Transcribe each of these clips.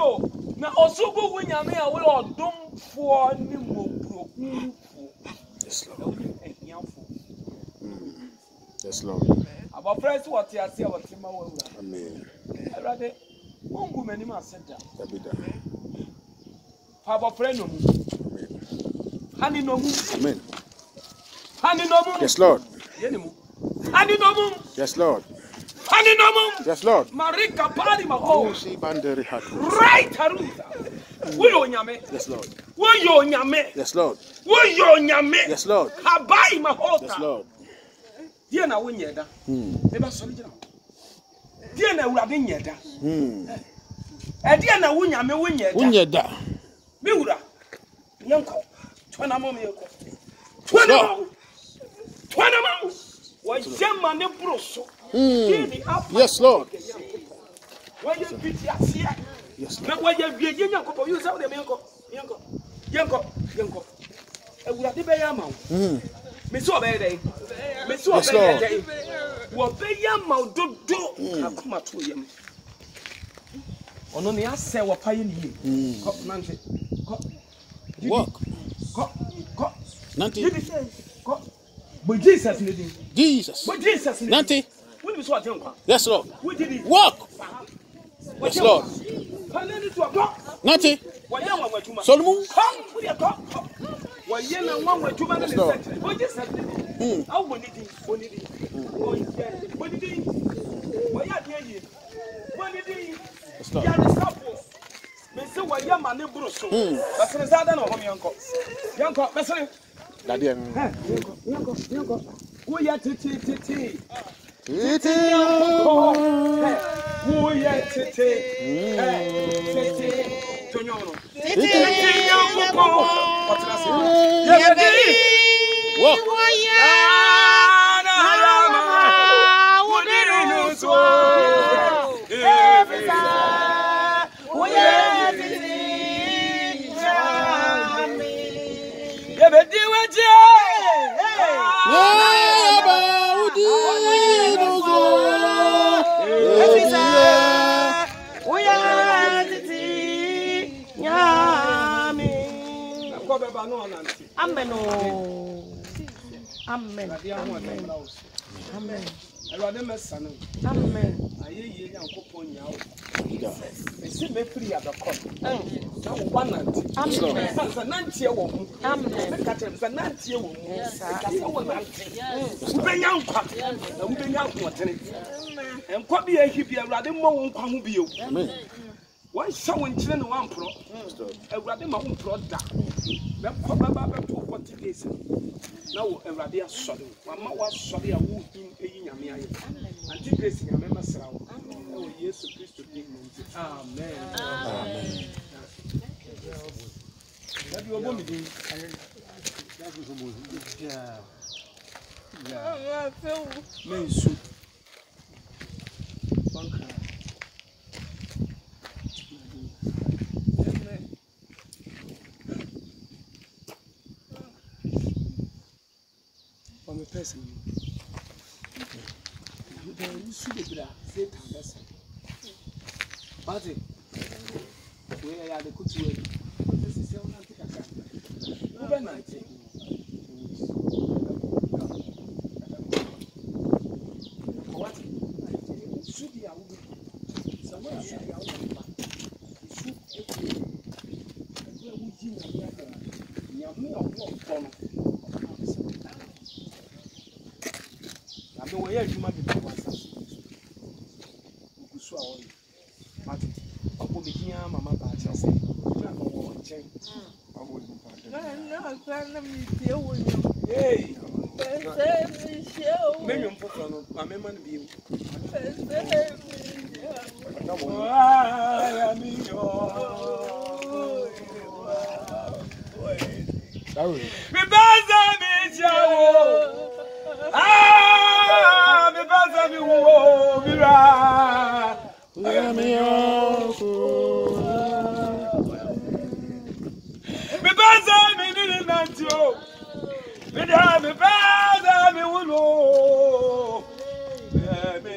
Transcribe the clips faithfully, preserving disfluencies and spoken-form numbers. So, now also go when you're here, we are done for any more broken for. Yes, Lord. Mm. Yes, Lord. Our friends, what you are saying, what you are Amen. I rather, one woman, you must sit down. Our friend, no more. Honey, no more. Amen. Honey, no more. Yes, Lord. Honey, no more. Yes, Lord. Yes, Lord. Marika Pali Maho. Right, Haruta. We on Yame. Yes, Lord. We on Yame. Yes, Lord. We on Yame. Yes, Lord. Habai Mahota. Yes, Lord. Diana Winyeda. Hm. Eba Solidra. Diana Rabinyeda. Hm. And Diana Winyame Winyeda. Winyeda. Miura. Yanko. Twana Momiko. Twana. Twana Mom. Why, German Brusso. Mm. Yes, Lord. Yes, Lord. Yes, Lord. Walk. Yes, Lord. Nothing. Solomon. Yes, Lord. Mm. It is Amen. Amen. Amen. Amen. Amen. One show in China, one pro, a rather mountain product. Now a rather sodden, one more sodden wood in a yammy. And you guys, I remember, sir. Oh, yes, please to be. Amen. Amen. That you are going to do. That was almost. Yeah. Yeah. Men soup. Bunker. Person, you can see the bra, say, Tanderson. But it, where are the good way? This is your antique. Overnight, what? Should be out. Someone should be out. Should be out. You are more. The way I do my people was so. But I will be here, Mamma Patras. I wouldn't pardon. Let me deal with you. Yay, Mamma, my memory view. Ah, me baza mi wo mira, mira mi oso. Me baza mi ni nanjo, me da me baza mi ulo, mira mi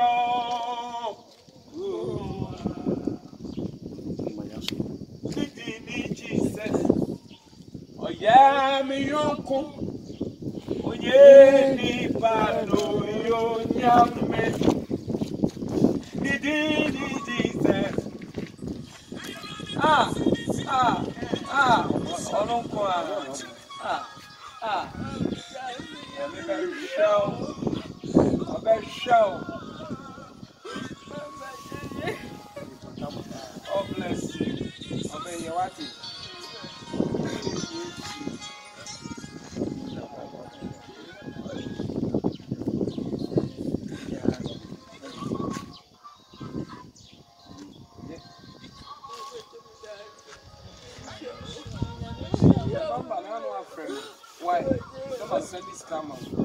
oso. ya miyoko onye ni pano yo nyame ni di di Jesus ah ah ah olon ko ah ah a bad show God bless you amen you what it why? Never send this camera.